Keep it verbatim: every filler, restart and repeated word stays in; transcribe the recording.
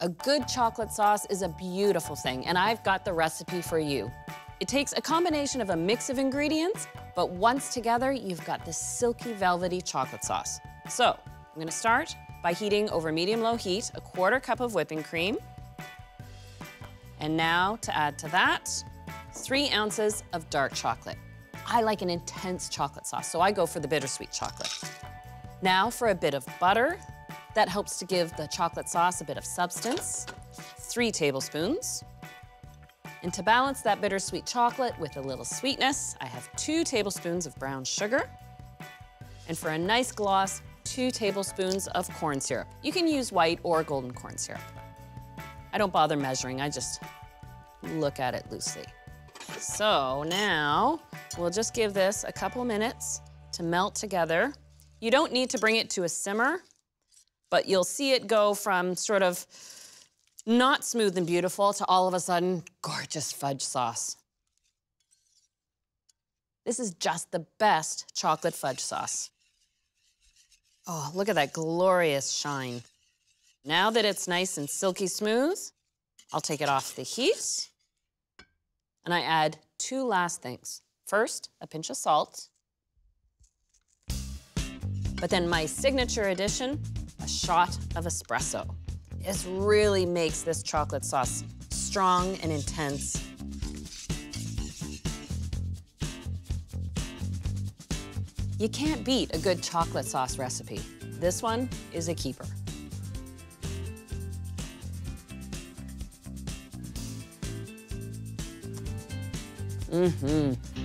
A good chocolate sauce is a beautiful thing, and I've got the recipe for you. It takes a combination of a mix of ingredients, but once together, you've got this silky, velvety chocolate sauce. So, I'm gonna start by heating over medium-low heat a quarter cup of whipping cream. And now, to add to that, three ounces of dark chocolate. I like an intense chocolate sauce, so I go for the bittersweet chocolate. Now for a bit of butter. That helps to give the chocolate sauce a bit of substance. Three tablespoons. And to balance that bittersweet chocolate with a little sweetness, I have two tablespoons of brown sugar. And for a nice gloss, two tablespoons of corn syrup. You can use white or golden corn syrup. I don't bother measuring, I just look at it loosely. So now, we'll just give this a couple minutes to melt together. You don't need to bring it to a simmer, but you'll see it go from sort of not smooth and beautiful to all of a sudden, gorgeous fudge sauce. This is just the best chocolate fudge sauce. Oh, look at that glorious shine. Now that it's nice and silky smooth, I'll take it off the heat. And I add two last things. First, a pinch of salt. But then my signature addition, a shot of espresso. This really makes this chocolate sauce strong and intense. You can't beat a good chocolate sauce recipe. This one is a keeper. Mm-hmm.